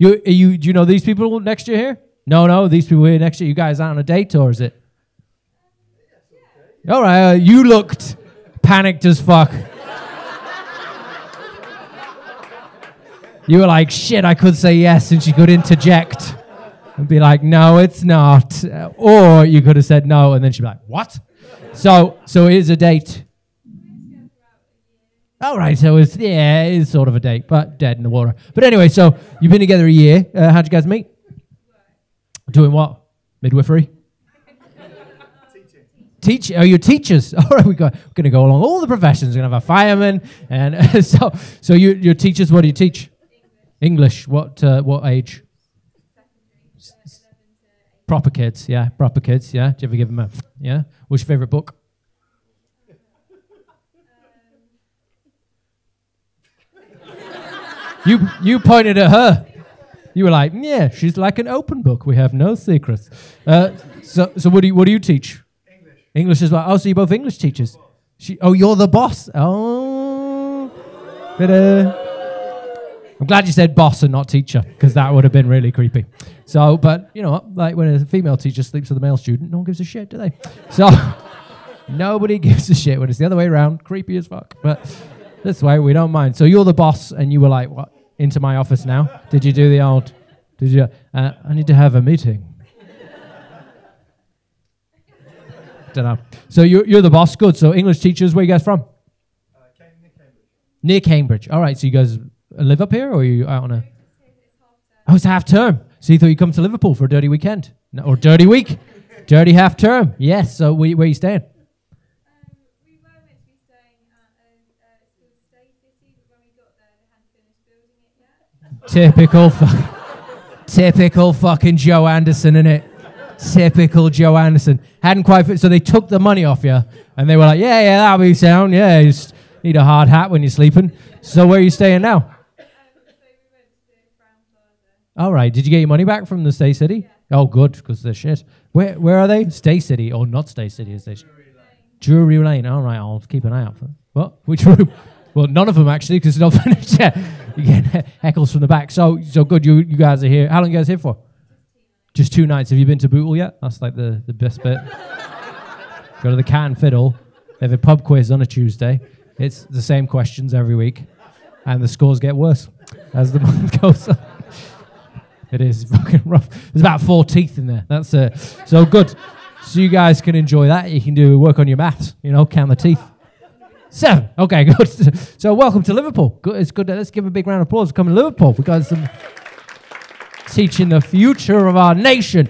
Do you know these people next to you here? No, these people here next to you. You guys aren't on a date, or is it? All right, you looked panicked as fuck. You were like, shit, I could say yes, and she could interject and be like, no, it's not. Or you could have said no, and then she'd be like, what? So it is a date. All right, so it is sort of a date, but dead in the water. But anyway, so you've been together a year. How'd you guys meet? Doing what? Midwifery? Teach? Oh, you're teachers. All right, we're going to go along all the professions. We're going to have a fireman. And so you're teachers. What do you teach? English. What age? Proper kids, yeah. Proper kids, yeah. Do you ever give them a, yeah? What's your favorite book? You pointed at her. You were like, yeah, she's like an open book. We have no secrets. So what do you teach? English as well. Oh, so you're both English teachers. You're the boss. Oh. I'm glad you said boss and not teacher, because that would have been really creepy. So, but you know what? Like when a female teacher sleeps with a male student, no one gives a shit, do they? So nobody gives a shit when it's the other way around. Creepy as fuck. But this way, we don't mind. So you're the boss, and you were like, what? Into my office now? Did you do the old, did you, I need to have a meeting. Dunno. So you're the boss, good. So English teachers, where are you guys from? Near Cambridge. Near Cambridge. All right. So you guys live up here, or are you out on a? Oh, it's half term. So you thought you'd come to Liverpool for a dirty weekend, no, or dirty week, dirty half term. Yes. So where are you staying? We were meant to be staying at Stay City, but when we got there, they hadn't finished building it yet. Typical fucking Joe Anderson, innit? Typical Joe Anderson. Hadn't quite fit, so they took the money off you, and they were like, yeah, that'll be sound. Yeah, you just need a hard hat when you're sleeping. So where are you staying now? All right. Did you get your money back from the Stay City? Yeah. Oh, good, because they're shit. Where are they? Stay City, or not Stay City? Is they? Drury Lane. All right, I'll keep an eye out for them. What? Which room? Well, none of them, actually, because it's not finished yet. You get heckles from the back. So good, you guys are here. How long you guys here for? Just 2 nights. Have you been to Bootle yet? That's like the best bit. Go to the Cat and Fiddle. They have a pub quiz on a Tuesday. It's the same questions every week. And the scores get worse as the month goes on. It is fucking rough. There's about 4 teeth in there. That's it. So good. So you guys can enjoy that. You can do work on your maths. You know, count the teeth. 7. Okay, good. So welcome to Liverpool. Good. It's good. Let's give a big round of applause for coming to Liverpool. We got some... teaching the future of our nation.